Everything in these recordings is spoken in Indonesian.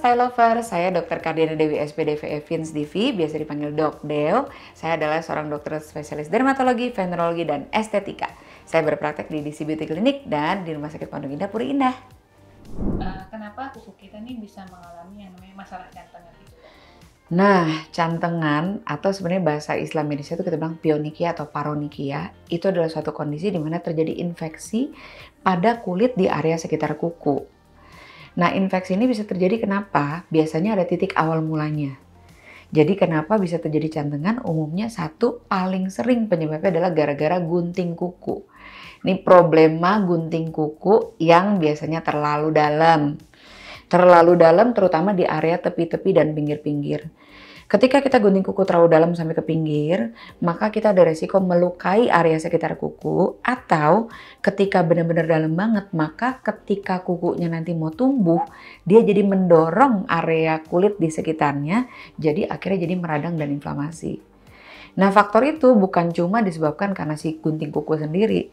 Style Lover, saya Dr. Kardina Dewi SPD VE Fins DV, biasa dipanggil Dok Del. Saya adalah seorang dokter spesialis dermatologi, venerologi, dan estetika. Saya berpraktek di DC Beauty Clinic dan di Rumah Sakit Pandu Indah, Puri Indah. Kenapa kuku kita nih bisa mengalami yang namanya masalah cantengan itu? Nah, cantengan atau sebenarnya bahasa Islam Indonesia itu kita bilang pionikia atau paronikia, itu adalah suatu kondisi di mana terjadi infeksi pada kulit di area sekitar kuku. Nah, infeksi ini bisa terjadi kenapa? Biasanya ada titik awal mulanya. Jadi kenapa bisa terjadi cantengan? Umumnya satu paling sering penyebabnya adalah gara-gara gunting kuku. Ini problema gunting kuku yang biasanya terlalu dalam. Terlalu dalam terutama di area tepi-tepi dan pinggir-pinggir. Ketika kita gunting kuku terlalu dalam sampai ke pinggir, maka kita ada resiko melukai area sekitar kuku, atau ketika benar-benar dalam banget, maka ketika kukunya nanti mau tumbuh, dia jadi mendorong area kulit di sekitarnya, jadi akhirnya jadi meradang dan inflamasi. Nah, faktor itu bukan cuma disebabkan karena si gunting kuku sendiri.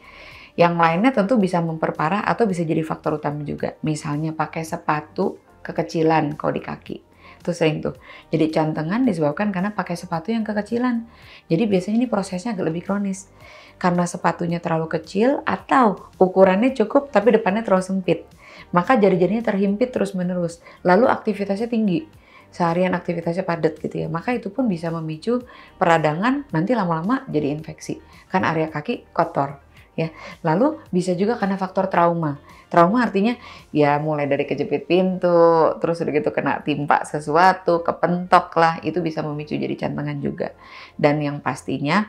Yang lainnya tentu bisa memperparah atau bisa jadi faktor utama juga. Misalnya pakai sepatu kekecilan kalau di kaki. Itu sering tuh. Jadi cantengan disebabkan karena pakai sepatu yang kekecilan. Jadi biasanya ini prosesnya agak lebih kronis. Karena sepatunya terlalu kecil atau ukurannya cukup tapi depannya terlalu sempit. Maka jari-jarinya terhimpit terus-menerus. Lalu aktivitasnya tinggi. Seharian aktivitasnya padat gitu ya. Maka itu pun bisa memicu peradangan, nanti lama-lama jadi infeksi. Kan area kaki kotor. Ya, lalu bisa juga karena faktor trauma. Trauma artinya ya mulai dari kejepit pintu, terus udah gitu kena timpa sesuatu, kepentok lah, itu bisa memicu jadi cantengan juga. Dan yang pastinya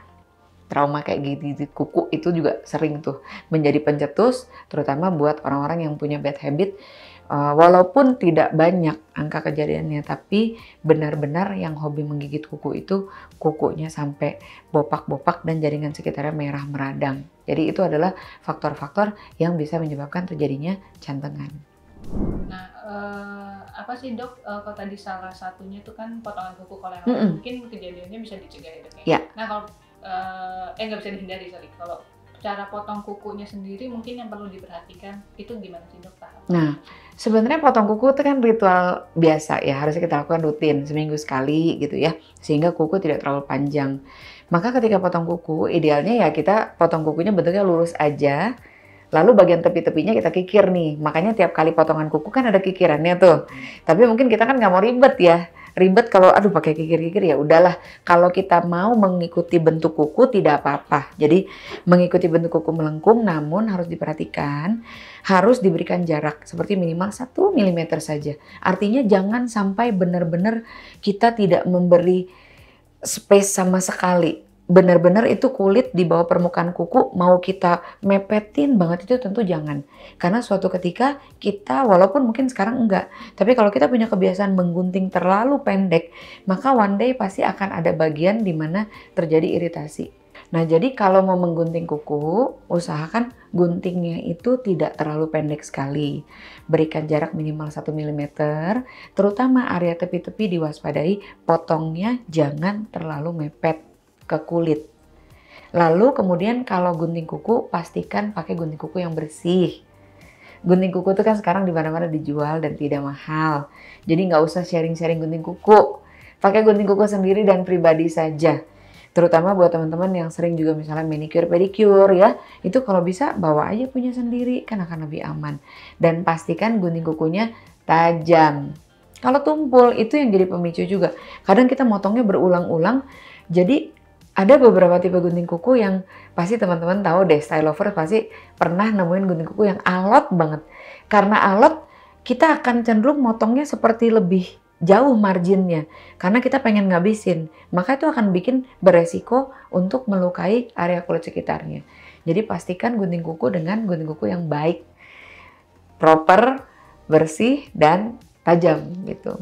trauma kayak gigit kuku itu juga sering tuh menjadi pencetus, terutama buat orang-orang yang punya bad habit. Walaupun tidak banyak angka kejadiannya, tapi benar-benar yang hobi menggigit kuku itu kukunya sampai bopak-bopak dan jaringan sekitarnya merah meradang. Jadi itu adalah faktor-faktor yang bisa menyebabkan terjadinya cantengan. Nah, apa sih Dok, kalau tadi salah satunya itu kan potongan kuku, kalau yang mungkin kejadiannya bisa dicegah ya Dok ya? Yeah. Nah kalau, nggak bisa dihindari, sorry, kalau cara potong kukunya sendiri mungkin yang perlu diperhatikan itu gimana sih Dok? Nah, sebenarnya potong kuku itu kan ritual biasa ya, harusnya kita lakukan rutin seminggu sekali gitu ya, sehingga kuku tidak terlalu panjang. Maka ketika potong kuku, idealnya ya kita potong kukunya bentuknya lurus aja, lalu bagian tepi-tepinya kita kikir nih. Makanya tiap kali potongan kuku kan ada kikirannya tuh. Tapi mungkin kita kan nggak mau ribet ya. Ribet kalau aduh pakai kikir-kikir, ya udahlah. Kalau kita mau mengikuti bentuk kuku tidak apa-apa. Jadi mengikuti bentuk kuku melengkung, namun harus diperhatikan, harus diberikan jarak seperti minimal 1 mm saja. Artinya jangan sampai benar-benar kita tidak memberi space sama sekali. Benar-benar itu kulit di bawah permukaan kuku mau kita mepetin banget itu tentu jangan. Karena suatu ketika kita, walaupun mungkin sekarang enggak, tapi kalau kita punya kebiasaan menggunting terlalu pendek, maka one day pasti akan ada bagian di mana terjadi iritasi. Nah, jadi kalau mau menggunting kuku, usahakan guntingnya itu tidak terlalu pendek sekali. Berikan jarak minimal 1 mm, terutama area tepi-tepi diwaspadai, potongnya jangan terlalu mepet ke kulit. Lalu kemudian kalau gunting kuku, pastikan pakai gunting kuku yang bersih. Gunting kuku itu kan sekarang di mana-mana dijual dan tidak mahal. Jadi nggak usah sharing-sharing gunting kuku. Pakai gunting kuku sendiri dan pribadi saja. Terutama buat teman-teman yang sering juga misalnya manicure, pedicure ya. Itu kalau bisa bawa aja punya sendiri, kan akan lebih aman. Dan pastikan gunting kukunya tajam. Kalau tumpul itu yang jadi pemicu juga. Kadang kita motongnya berulang-ulang, jadi ada beberapa tipe gunting kuku yang pasti teman-teman tahu deh, style lover pasti pernah nemuin gunting kuku yang alot banget. Karena alot, kita akan cenderung motongnya seperti lebih jauh marginnya. Karena kita pengen ngabisin, maka itu akan bikin beresiko untuk melukai area kulit sekitarnya. Jadi pastikan gunting kuku dengan gunting kuku yang baik, proper, bersih, dan tajam gitu.